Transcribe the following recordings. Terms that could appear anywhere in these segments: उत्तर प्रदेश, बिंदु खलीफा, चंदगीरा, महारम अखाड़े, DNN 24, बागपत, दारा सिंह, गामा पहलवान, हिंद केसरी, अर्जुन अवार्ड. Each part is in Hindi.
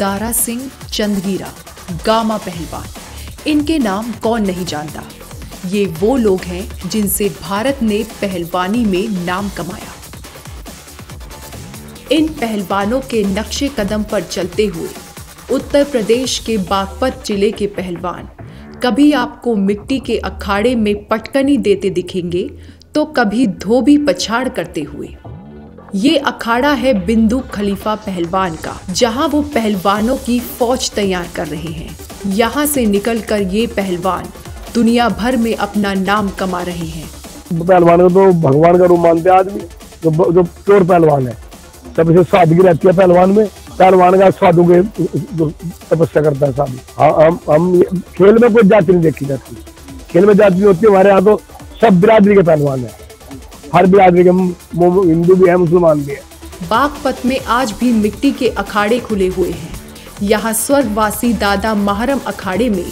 दारा सिंह, चंदगीरा, गामा पहलवान, इनके नाम कौन नहीं जानता। ये वो लोग हैं जिनसे भारत ने पहलवानी में नाम कमाया। इन पहलवानों के नक्शे कदम पर चलते हुए उत्तर प्रदेश के बागपत जिले के पहलवान कभी आपको मिट्टी के अखाड़े में पटकनी देते दिखेंगे तो कभी धोबी पछाड़ करते हुए। ये अखाड़ा है बिंदु खलीफा पहलवान का, जहां वो पहलवानों की फौज तैयार कर रहे हैं। यहां से निकलकर ये पहलवान दुनिया भर में अपना नाम कमा रहे हैं। पहलवान को तो भगवान का रूप मानते हैं आदमी। जो प्योर पहलवान है, तब इसे सादगी रहती है पहलवान में। पहलवान का साधु के तपस्या करता है साधु। हम खेल में कोई जाति नहीं देखी जाती, खेल में जाति होती है। हमारे यहाँ तो सब बिरादरी के पहलवान है, हर बिरादरी के, हिंदू भी है, मुसलमान भी है। बागपत में आज भी मिट्टी के अखाड़े खुले हुए हैं। यहाँ स्वर्गवासी दादा महारम अखाड़े में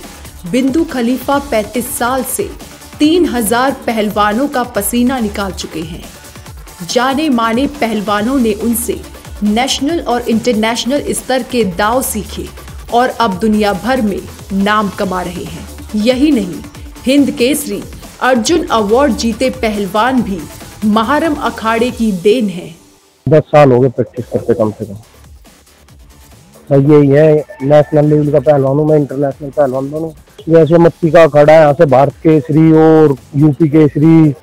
बिंदु खलीफा 35 साल से 3000 पहलवानों का पसीना निकाल चुके हैं। जाने माने पहलवानों ने उनसे नेशनल और इंटरनेशनल स्तर के दाव सीखे और अब दुनिया भर में नाम कमा रहे हैं। यही नहीं, हिंद केसरी, अर्जुन अवार्ड जीते पहलवान भी महारम अखाड़े की देन है। 10 साल हो गए प्रैक्टिस करते कम से कम। यही है, नेशनल लेवल का पहलवान हूँ मैं, इंटरनेशनल पहलवान बनूँ। जैसे मट्टी का अखाड़ा है, यहाँ से भारत केसरी और यूपी केसरी,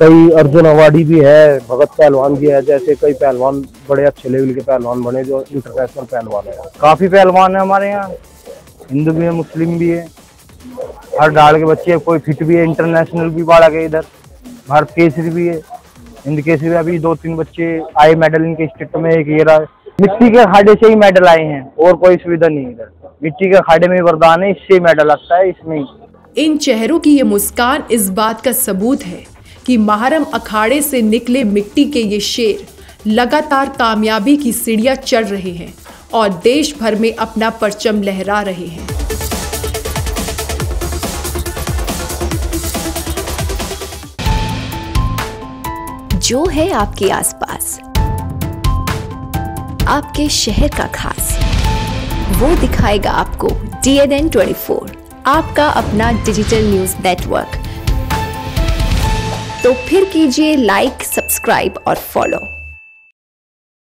कई अर्जुन अवार्डी भी है, भगत पहलवान भी है। जैसे कई पहलवान बड़े अच्छे लेवल के पहलवान बने जो इंटरनेशनल पहलवान है। काफ़ी पहलवान है हमारे यहाँ, हिंदू भी है, मुस्लिम भी है, हर डाल के बच्चे, कोई फिट भी है, इंटरनेशनल भी बाढ़ के इधर, भारत केसरी भी है, हिंद केसरी भी। अभी 2-3 बच्चे आए मेडल इनके स्टेट में। एक ये मिट्टी के अखाड़े से ही मेडल आए हैं, और कोई सुविधा नहीं इधर। मिट्टी के अखाड़े में वरदान है, इससे मेडल आता है। इसमें इन चेहरों की ये मुस्कान इस बात का सबूत है कि महारम अखाड़े से निकले मिट्टी के ये शेर लगातार कामयाबी की सीढ़ियां चढ़ रहे हैं और देश भर में अपना परचम लहरा रहे हैं। जो है आपके आसपास, आपके शहर का खास, वो दिखाएगा आपको DNN 24, आपका अपना डिजिटल न्यूज नेटवर्क। तो फिर कीजिए लाइक, सब्सक्राइब और फॉलो।